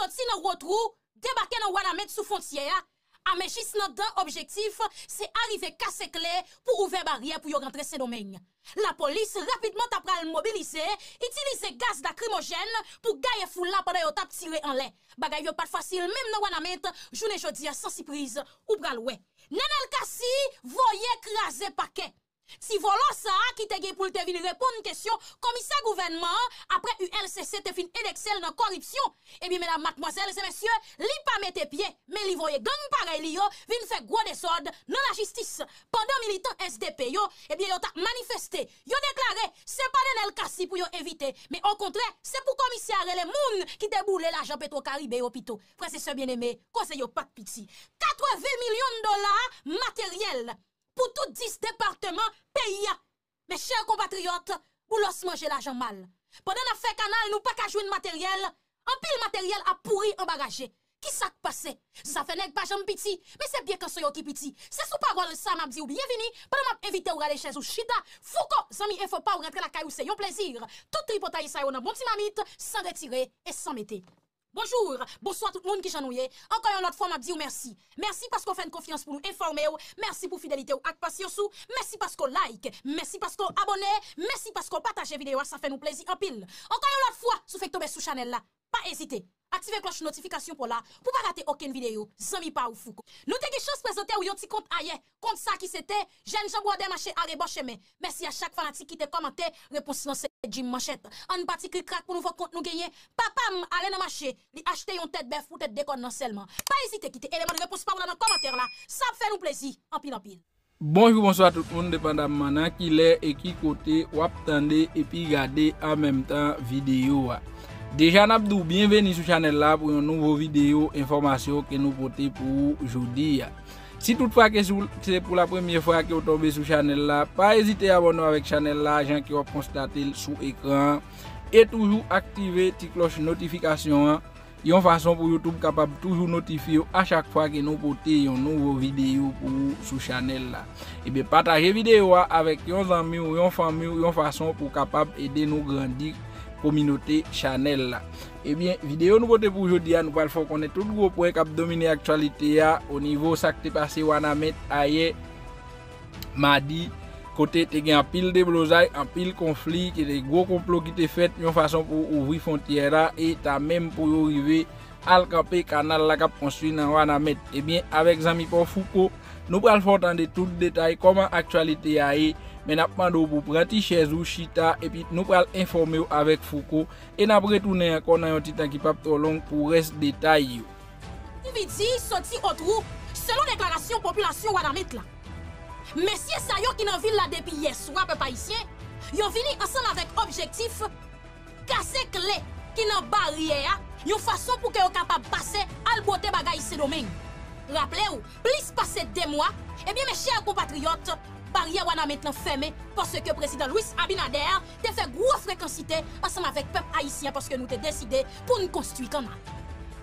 sorti dans gros trou, débarquer dans Wanamet sous frontière, amèchis dans d'un objectif, c'est arriver casser clé pour ouvrir barrière pour rentrer ces domaines. La police rapidement après le mobiliser, utiliser gaz lacrymogène pour gagner foule là pendant yon tap tiré en l'air. Bagay yo pas facile même dans Wanamet, journée jodi a sans surprise ou pral wè. Nenel Kassi voyait écraser paquet. Si volant ça qui te gen pour te venir répondre une question commissaire gouvernement après ULCC te fin indexel dans corruption, et bien mesdames mademoiselles et messieurs, li pas mette pied mais li voye gang pareil li yo vinn faire gros désordre dans la justice. Pendant militant SDP yo, et bien yo t'a manifesté, yo déclaré c'est pas Nenel Kassi pour yo éviter, mais au contraire, c'est pour commissaire les moun qui déboule l'argent Petro-Caribé hôpitaux. Frère c'est bien-aimé, conseil yo pas de pitié. 80 millions de dollars matériel pour tous 10 départements pays. Mes chers compatriotes, vous l'os mangez l'argent mal. Pendant la fait canal, nous pas qu'à jouer de matériel. En pile matériel a pourri en bagagé. Qui ça passe? Ça fait nèg pas jam petit, mais c'est bien quand soyo qui petit. C'est sous parole ça m'a dit ou bienvenue. Pendant m'a invité ou aller chez ou chita, Foucault, zami, il faut pas rentrer la caillou, c'est un plaisir. Tout tripotaille ça yon nan bon petit mamite, sans retirer et sans mettre. Bonjour, bonsoir tout le monde qui chanouye. Encore une autre fois, m'a dit merci. Merci parce qu'on fait une confiance pour nous informer. Merci pour fidélité ou ak patience. Merci parce qu'on like. Merci parce qu'on abonne. Merci parce qu'on partage vidéo. Ça fait nous plaisir en pile. Encore une autre fois, si vous faites tomber sous channel là, pas hésiter. Activez cloche notification pour là, pour pas rater aucune vidéo. Zami pa ou Foucault. Nous t'ai quelque chose présenté ou yon ti compte ailleurs. Compte ça qui c'était, jeune Jean Brodé marché à rebord chemin. Merci à chaque fanatique qui te commenté, réponse lancée Jim Manchette. En partie clic crack pour nouveau compte nous gagner. Papa m'allez dans marché, li acheter yon tête bœuf ou tête déconne non seulement. Pas hésiter quitter élément de réponse par dans commentaire là. Ça fait nous plaisir en pile en pile. Bonjour, bonsoir à tout le monde, dépendamment de qui l'est et qui côté ou attendez et puis regardez en même temps vidéo. Déjà Nabdou, bienvenue sur channel là pour une nouvelle vidéo information que nous portons pour aujourd'hui. Si toutefois que c'est pour la première fois que vous tombez sur channel là, pas hésiter à abonner avec channel là, gens qui ont constaté sous écran et toujours activer la cloche notification. Il y a une façon pour YouTube capable toujours notifier à chaque fois que nous portons une nouvelle vidéo pour sur channel là. Et bien partager vidéo avec vos amis ou vos famille ou une façon pour capable aider nous grandir. Communauté Chanel là. Eh bien, vidéo nous voter pour aujourd'hui, nous allons faire connaître tout gros point qui dominer l'actualité au niveau ça qui est passé Wanamet ayer mardi côté te gen en pile de blosaille, en pile conflit, des gros complots qui te fait une façon pour ouvrir frontière et ta même pour arriver à camper canal la cap construit dans Wanamet. Eh bien, avec Zami Paul Foucault, nous allons faire entendre tout détail comment actualité ayer. Mais nous avons pour prendre chez vous, chita, et puis nous allons informer avec Foucault. Et nous allons retourner encore dans un petit temps qui n'est pas trop long pour reste détail. Individu sorti au trou, selon déclaration population Wanamet là. Messieurs Sayo qui dans ville là depuis hier soir, peuple haïtien, ils ont venu ensemble avec objectif casser clé qui dans barrière, une façon pour que vous capable passer à le boter bagaille ces domaines. Rappelez-vous, plus passer 2 mois, et bien mes chers compatriotes, barrière Wana maintenant fermée parce que président Luis Abinader te fait gros fréquencité ensemble avec peuple haïtien parce que nous te décidé pour nous construire canal.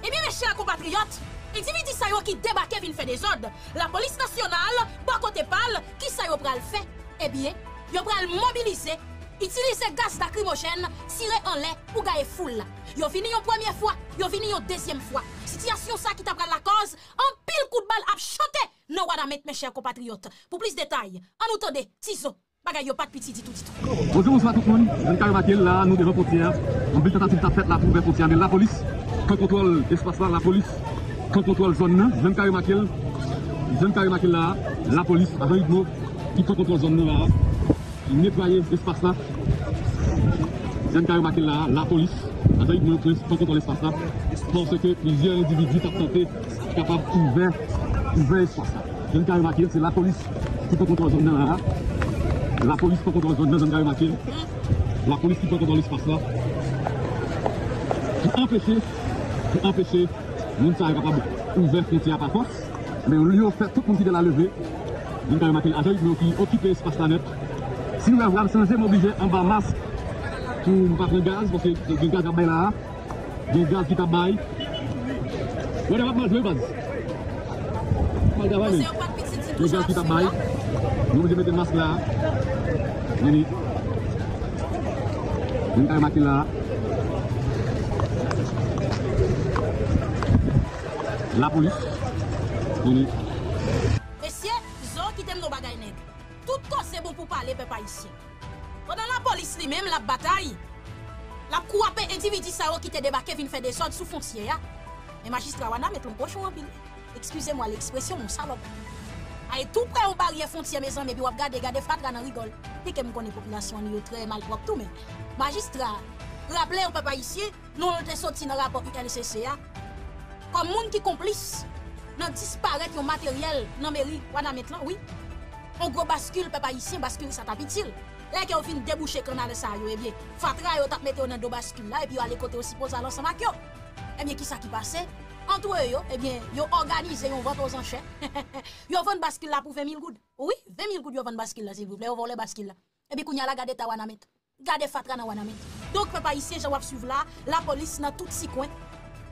Eh bien mes chers compatriotes, individu sa yo qui débarqué vient faire des ordres, la police nationale, par côté parle, qui sa yo pral fait? Eh bien, yo pral mobiliser, utiliser gaz lacrymogène, tirer en l'air pour gagner foule. Yo vini yon première fois, yo vini yon deuxième fois. Situation ça qui t'a pral la cause, en pile coup de balle a chanté. Non, Wanamet, mes chers compatriotes. Pour plus de détails, en nous tendez, ciseaux, bagaille, pas de petit, dit tout, dit tout. Bonjour, bonsoir tout le monde. Là, nous devons frontière. On veut tentative de faire la pour frontière. Mais la police, quand contrôle l'espace là, la police, quand contrôle zone, jeune carré là, la police, avant Hugo, qui contrôle zone là, il nettoyait l'espace là. Jeune carré là, la police, avant Hugo, quand contrôle l'espace là, parce que plusieurs individus ont tenté capable d'ouvrir. Je ne sais pas, c'est la police qui peut contrôler la zone là. La police peut contrôler la zone là, je ne sais pas. La police qui peut contrôler l'espace là. Pour empêcher, nous ne sommes pas capables d'ouvrir la frontière par force. Mais on lui a fait tout le monde qui a levé. Je ne sais pas, l'agent qui occupe l'espace là net. Si nous avons changé, nous sommes obligés en bas masque pour ne pas prendre gaz, parce que le gaz est là. Le gaz qui tabaille. On ne va pas jouer, vas-y. Les gens qui travaillent, nous devons mettre le masque là. Nous devons mettre là. la police. Messieurs, ils ont quitté nos bagages nègres. Tout corps c'est bon pour parler, peuple haïtien. Pendant la police lui-même, la bataille, la couapé individu ça qui te débarqué vient faire des sortes sous foncier. Mais magistrat Wana met ton cochon en pile. Excusez-moi l'expression, mon salope. Aïe tout près on barrière frontière maison mais puis on regarde fratra dans rigole. Puis que me connaît population ni très mal propre tout mais magistrat, rappelez au peuple haïtien, nous on était sorti dans rapport UNCCA comme monde qui complice dans disparaître le matériel dans mairie Wana maintenant oui. On gros bascule peuple haïtien bascule ça t'apitile. Là qu'on fin déboucher canal ça yo et bien fatra yo t'a mettre dans do bascule là et puis aller côté aussi pour ça l'ensemble yo. Eh bien qui ça qui passait entre eux yo eh bien yo organisé on vente aux enchères. Yo vend bascule là pour 20 000 goud. Oui, 20 000 goud yo vend bascule là s'il vous plaît, on vole bascule là. Et puis qu'on y a la garder ta Wana met. Garder fatra dans Wana met. Donc peuple haïtien j'en va suivre là, la police dans tout si coin.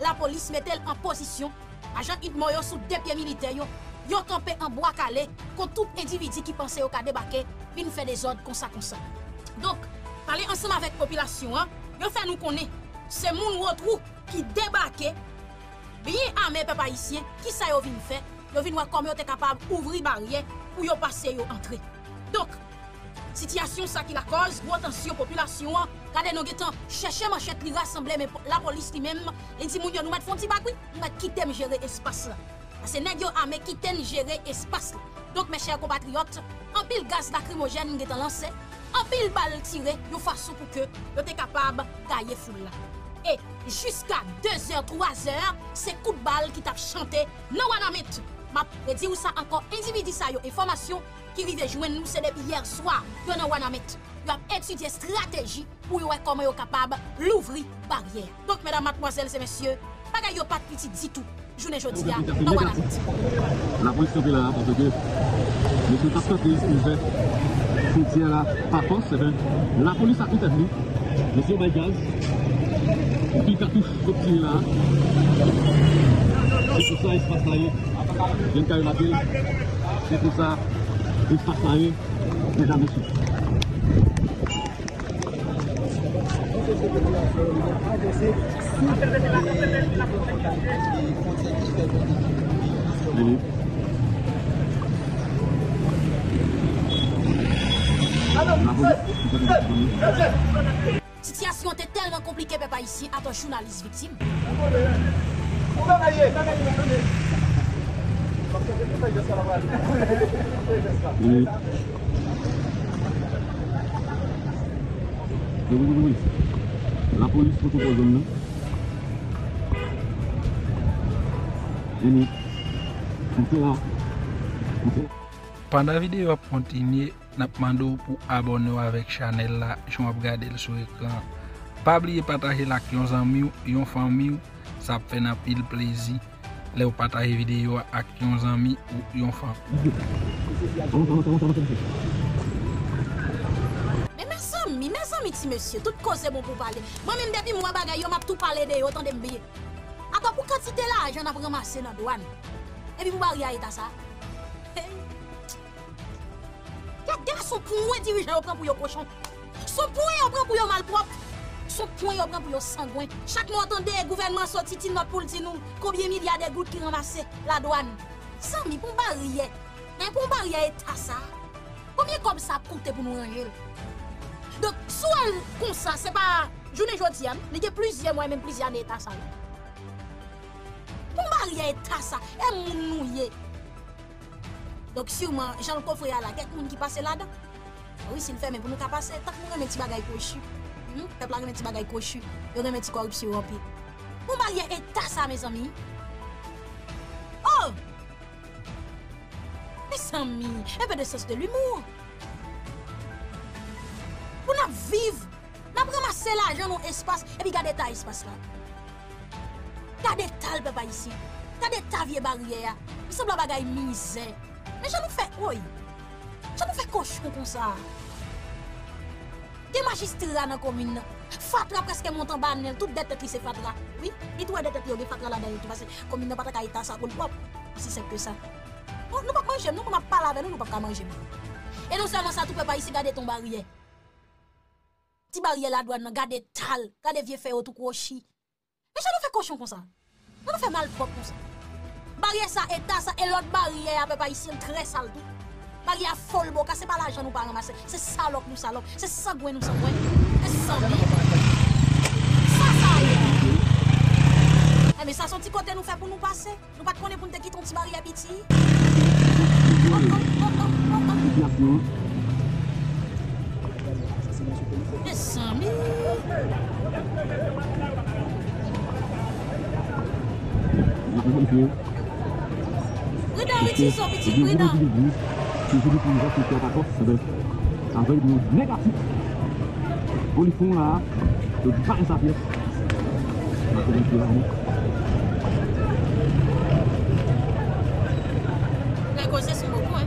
La police met-elle en position agent Idmo yo sous deux pieds militaires yo. Yo campé en bois calé contre tout individu qui pensait au cas débarquer, vient faire des ordres comme ça comme ça. Donc, parler ensemble avec population, hein, yo fait nous connaître. C'est moun wotrou qui débarqué bien armé peuple haïtien, qui ça yo vinn faire? Yo vinn voir comment yo t'es capable ouvrir barrière pour yo passer yo entrer. Donc, situation ça qui la cause, gros tension population, quand nous getan chercher manchette li rassembler mais la police li même, li dit moun yo nous mettre font petit bac oui, nous mettre quitter gérer espace là. C'est nègyo armé qui tèn gérer espace. Donc mes chers compatriotes, en pile gaz lacrymogène qui est lancé, en pile balle tirée, yo façon pour que yo t'es capable tailler foule là. Et jusqu'à 2h 3h, c'est coup de balle qui t'a chanté non Wana met. M'a dit ou ça encore individu ça yo information qui rive joindre nous c'est depuis hier soir dans Wana met. Yo a étudier stratégie pour yo comment yo capable l'ouvrir barrière. Donc mesdames, mademoiselles et messieurs, bagay yo pas de petit dit tout. Journée aujourd'hui, non voilà. La police est là parce que nous sommes pas sortis, nous faisons tirer là par force. La police a tout admis, mais si on met gaz, on pile cartouche obtenue là. C'est pour ça qu'il se passe rien. J'ai une carrière rapide. C'est pour ça qu'il se passe rien. Mesdames et messieurs. Situation était tellement compliquée, papa ici, à ton journaliste victime. Oui. La police se retrouve au zone. Pendant la vidéo, continuez à vous abonner avec la chaîne. Je vous regarde sur l'écran. Pas oublier de partager la vidéo avec vos familles. Ça fait un pile plaisir. Vous partagez la vidéo avec vos amis ou vos familles. Mais mes amis, petit monsieur, tout cause est bon pour parler. Moi-même, depuis moi, je m'a tout parlé de autant de billets. Attends, pour quantité là, j'en ai ramassé dans la douane. Et puis, vous barrière ça. Il y a des gars qui sont pour dirigeants, ils prennent pour les cochons. Son point, ils prennent pour les malpropres. Son point, ils prennent pour les sanguins. Chaque mois, attendez, le gouvernement sortit notre pour nous combien de milliards de gouttes qui ramassent la douane. 100 000 pour barrière. Mais pour barrière, ça. Combien comme ça coûte pour nous ranger? Donc, soit comme ça, c'est pas. Je ne dis pas, il y a plusieurs mois, même plusieurs années, ça. Pour marier et ça, et mon nouye. Donc sûrement, j'en confie à la tête, moun qui passe là-dedans. Oui, s'il fait, mais pour nous qu'à passer, tant qu'on remet des bagailles cochus. Peuple a remet des bagailles cochus, il remet des corruptions en pile. Pour marier et ça, mes amis. Oh! Mes amis, un peu de sens de l'humour. Pour nous vivre, nous ramasser l'argent dans l'espace, et puis garder ta espace là. T'as des tales, papa ici. T'as des tas vieilles barrières. Il semble la bagaille misère. Mais je nous fais, oui. Je nous fais cochon comme ça. Des magistrats dans la commune. Fatra presque monte en banel. Toute dette qui c'est Fatra. Oui, et toi, dette qui est Fatra là-dedans. Parce que la commune n'a pas de ça pour le propre. Si c'est que ça. Nous ne pouvons pas manger. Nous ne pouvons pas laver. Nous ne pouvons pas manger. Et non seulement ça, tout papa ici, garder ton barrière. Petit barrière la douane, garder tales. Garder vieux feu tout crochi. Mais je nous fais cochon comme ça. On nous fait mal propre comme ça. marier ça état ça et l'autre marier avec pas ici très sale tout. Marier à folle boca, c'est pas l'argent nous pas ramasser, c'est salope, c'est sangouin nous sangouin. C'est sangouin. Ça. Mais ça son petit côté nous fait pour nous passer. Nous pas connait pour nous quitter ton petit marier petit. Mes amis. Brida. Je voulais qu'on voit que la porte, ça doit être un vrai mot négatif. On lui fond là, de barrer sa pièce. Les causes sont beaucoup, hein.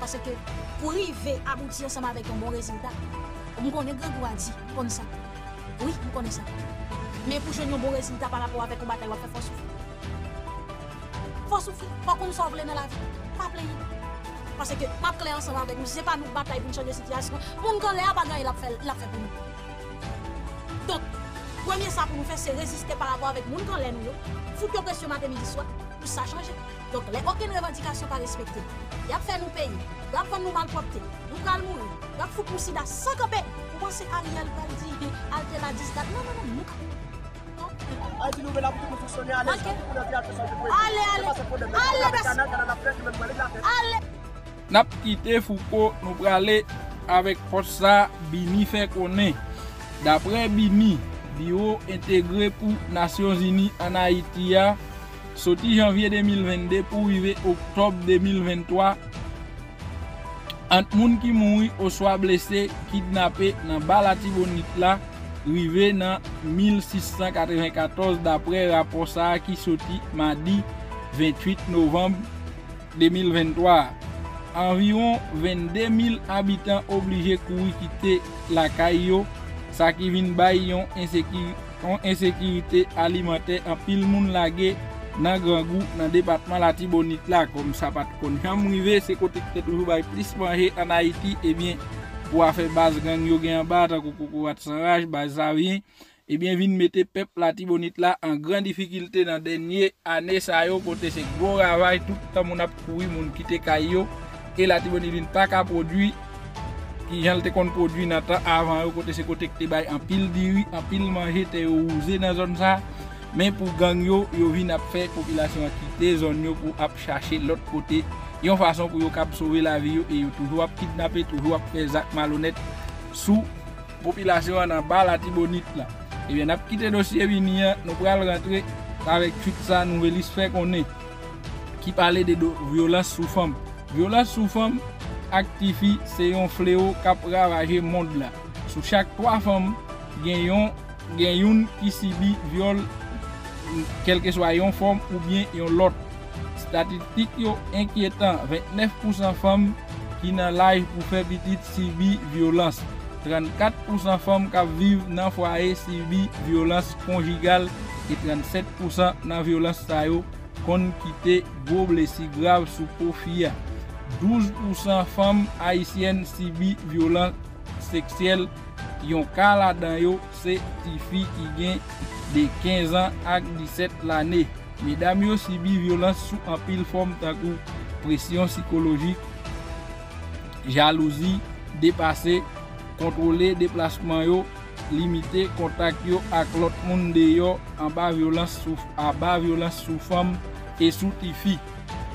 Parce que pour arriver à aboutir ensemble avec un bon résultat, on connaît Grégoire, on connaît ça. Oui, on connaît ça. Mais pour choisir un bon résultat par rapport avec un bataille, on va faire force souffler. Force souffler, pas qu'on soit dans la vie, pas plaindre. Parce que pas clair ensemble avec nous, c'est pas nous bataille pour changer de situation. Pour nous, quand l'air pas gagné, il a fait pour nous. Donc, premier ça pour nous faire, c'est résister par rapport avec nous, quand l'air nous, faut que pression matin midi soir, pour ça changer. Donc, aucune revendication pas respectée. Il a fait nous payer, il a fait nous malpropter, nous prenons mourir, il a fait nous sida sans camper. Vous pensez à Ariel, Valdi, Altela, Disdat? Non, non, non, non. Allez, allez, allez. Nous avons quitté Foucault, nous allons aller avec Fossa Bini fait connaître. D'après Bini, Bio intégré pour les Nations Unies en Haïti. Sorti janvier 2022 pour arriver octobre 2023, entre moun qui mouri ou soit blessé, kidnappé dans Balatibonite là, arrivé dans 1694 d'après rapport ça qui sorti mardi 28 novembre 2023. Environ 22 000 habitants obligés courir quitter la Caillou, ça qui vient bail yon insécurité alimentaire en pile moun lagé dans grand goût dans département Latibonite là comme ça pas connait jamais arrivé c'est côté qui toujours bay plus manger en Haïti et bien pour faire base gang yo gen en bas tant coucou Sanraj bazavien et bien vinn mettre peuple Latibonite là en grande difficulté dans dernière année ça yo côté c'est gros travail tout temps mon a courir mon quitter Kayo et Latibonite vinn pas ka produit qui j'en te kon produit dans temps avant côté c'est côté qui bay en pile diri en pile manger té usé dans zone ça. Mais pour gang yo, yo vin ap fè population quitter zone yo pour ap chercher l'autre côté. Yon façon pour yo cap sauver la vie yo et yo toujours ap kidnapper, toujours ap faire zak malhonnête sous population en bas Latibonite là. Et bien ap quitter dossier venir, nous pral rentrer avec tout ça nouvelle histoire qu'on est qui parlait de violence sous femme. Violence sous femme actifie c'est un fléau cap ravager monde là. Sous chaque 3 femmes, gen yon qui subit viol quel que soit une forme ou bien une autre. Statistique inquiétant, 29% de femmes qui n'ont l'âge pour faire petite subissent violence. 34% de femmes qui vivent dans le foyer subissent violence conjugale et 37% dans la violence qu'on quitte gros blessés graves sous profil. 12% de femmes haïtiennes subissent violence sexuelle. Yon cas là-dedans, c'est des filles qui gagnent de 15 ans à 17 l'année. Mesdames yo subi violence sous en pile forme tant que pression psychologique, jalousie, dépassé, contrôler déplacement yo, limiter contact yo avec l'autre monde yo en bas violence sous femme et sous tifi.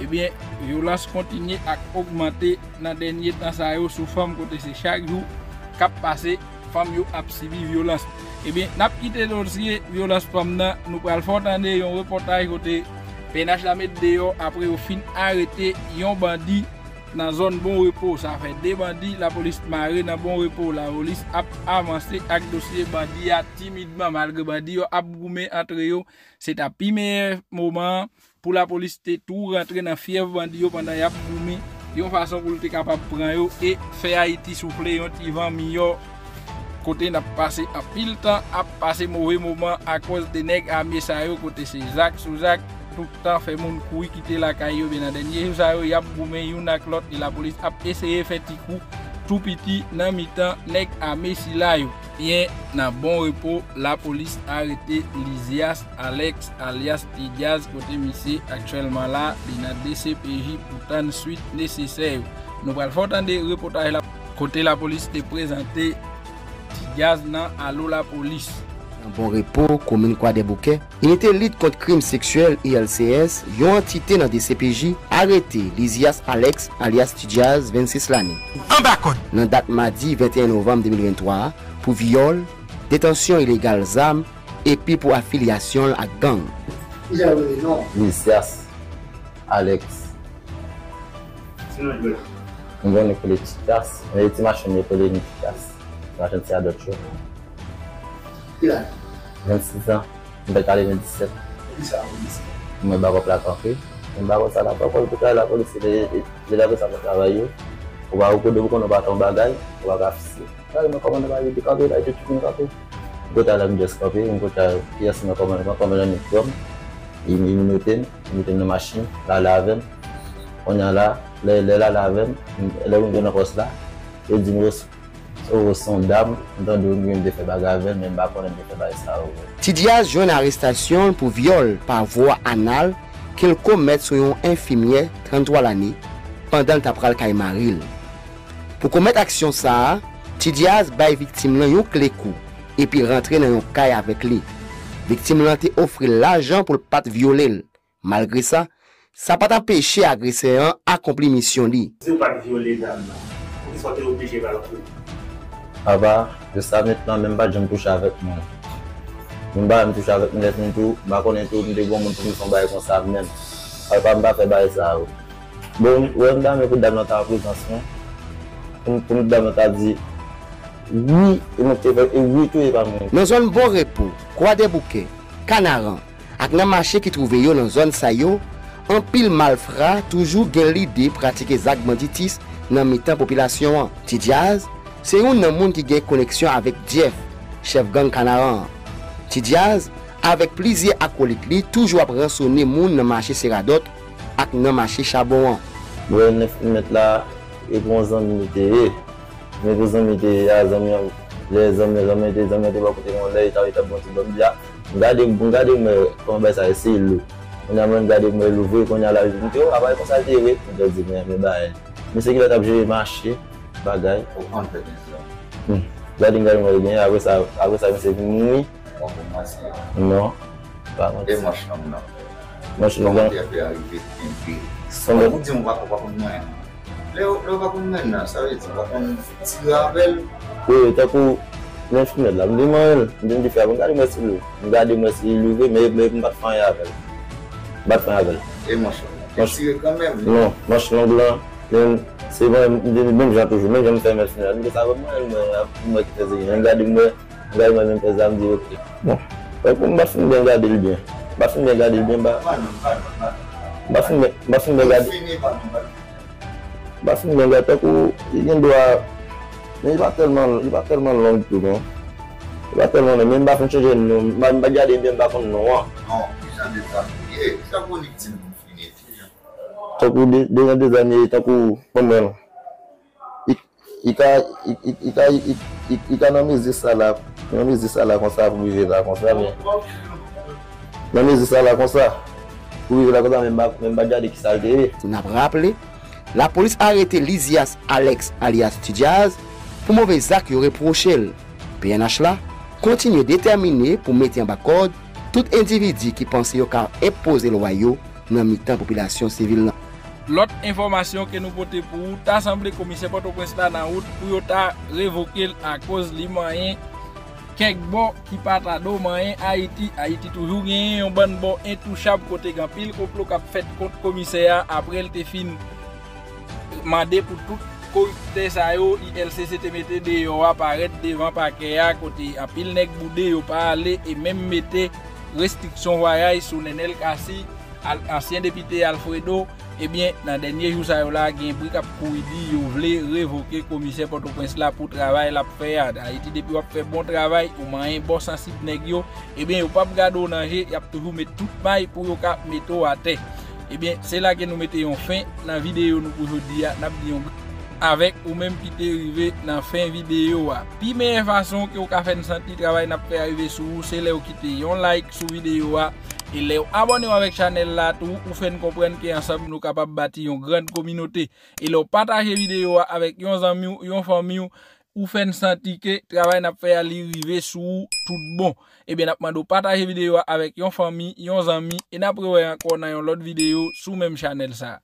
eh bien, violence continue à augmenter dans les derniers temps sous forme côté c'est chaque jour cap passé femme yo a subi violence. Eh bien, n'a quitté dossier violence femme là, nous allons faire un reportage côté PNH la mettre dehors après au fin arrêter un bandit dans zone bon repos. Ça fait deux bandits, la police marée dans bon repos, la police a avancé avec dossier bandit timidement malgré bandit a goumé entre eux. C'est un premier moment pour la police de tout rentrer dans fièvre bandit pendant y a goumé d'une façon pour être capable de prendre eux et faire Haïti souffler un petit vent meilleur. Côté n'a passé à pile temps a passé mauvais moment à cause des nègres armés ça yo côté c'est Zach Souzak tout le temps fait monde courir quitter la caillou bien dans dernier ça yo y a boumé une à l'autre et la police a essayé faire petit coup tout petit dans mi-temps nègres armés si là yo bien dans bon repos la police a arrêté Lysias Alex alias Tidiaz côté monsieur actuellement là dans DCPJ pour tant suite nécessaire nous allons faire des reportages là côté la police est présentée Tidiaz nan allo la police. Un bon repos, commune Croix des Bouquets. Unité lutte contre crimes sexuels ILCS, yon entité dans des CPJ, arrêté Lysias Alex alias Tidiaz 26 l'année. En bas code. Dans date mardi 21 novembre 2023 pour viol, détention illégale d'armes et puis pour affiliation à gang. Lysias Alex. Sinon il veut. On va nous coller Tidiaz, on est machin de coller Tidiaz. J'étais à d'autres choses. Il a 26 ans, je vais aller 27. Je me barre au placard. Je me barre au salon. La police est là pour travailler. On va au coup de vous, on va tomber à la on va rafficher. Je me commande à la café, là, je suis un café. Je vais à la café, je vais à la pièce, je me commande à la il me mettait une machine, la lave. On est là, la lave, là où on est là, et du mousse. Au son d'âme, dans le monde de Fébagavelle, même pas pour le Fébagavelle. Tidiaz joue une arrestation pour viol par voie anale qu'il commet sur un infirmier 33 l'année pendant le tapral Kaimaril. Pour commettre action ça, Tidiaz baille victime un clé coup et puis rentrer dans un caille avec lui. Victime l'a offert l'argent pour ne pas violer. Malgré ça, ça n'a pas empêché l'agresseur d'accomplir mission li. C'est pas violer dame. Ils sont obligés par le coup. Avant, je sais maintenant même pas que je me touche avec moi. Je me touche avec moi, dans zone bon repos, Croix des Bouquets, Canaran, avec le marché qui trouve dans la zone Sayo, un pile malfrat toujours gagne l'idée de pratiquer les actes banditis dans la population. Tidiaz, c'est un homme qui a une connexion avec Jeff, chef gang Canaran. Tidiaz, avec plusieurs acolytes, toujours rançonné moun dans marché Seradot et dans marché Chabouan. Je suis mettre là et les amis les amis des amis, les amis des amis, les amis des amis, bagaille en fait ça avec ça c'est ni non pas moi je non moi ça veut dire on va on c'est bon, même j'ai toujours, même j'aime faire mes finales. Mais ça va, moi qui faisais, je regarde moi, même faisais, je me dis ok. Bon, je me regarde bien. Je me regarde bien. Je me regarde bien. Je me regarde bien. Il va tellement long tout. Il va tellement long. Même je changer de je me regarde bien. Non, ça déjà des années, il a mis ça là, comme ça pour vivre là, comme ça. Il a mis ça là, comme ça pour vivre là, comme ça, même bagarre qui s'altère. On a rappelé, la police a arrêté Lysias Alex alias Tidiaz pour mauvais acte reproché. PNH là continue déterminé pour mettre en bas code tout individu qui pense qu'il a imposé le loyer dans la population civile. L'autre information que nous portons pour vous, l'Assemblée commissaire Port-au-Prince dans route pour révoquer à cause des moyens quelques bons qui partent à dos moyens Haïti. Haïti toujours gagne un bon bon intouchable côté grand pile complot qu'a fait contre commissaire après le fin mandé pour tout côté ça yo ILCCT mettait des yo apparaître devant paquet à côté en pile nèg boudé yo pas aller et même mettait restriction voyage sur Nenel Kassi ancien député Alfredo. Eh bien, dans le dernier jour, il y a un bruit qui a dit vous voulez révoquer le commissaire Port-au-Prince pour le travail qu'il fait. Haïti, depuis qu'il fait bon travail, il y a un bon sensible. Eh bien, il n'y a pas de garde au danger, il y a toujours mis tout le maille pour qu'il mette à terre. Eh bien, c'est là que nous mettons fin dans la vidéo aujourd'hui. Avec ou même qui est arrivé dans la fin de la vidéo. Puis, meilleure façon que vous faites un senti travail n'a pas arrivé sur vous, c'est de quitter un like sur la vidéo. Et les abonnez avec channel là tout pour faire comprendre que ensemble nous capable bâtir une grande communauté et les partager vidéo avec vos amis, vos famille ou faire sentir que travail n'a fait arriver sous tout bon. Et bien n'attendez partager vidéo avec vos famille, vos amis et n'après encore dans une autre vidéo sous même channel ça.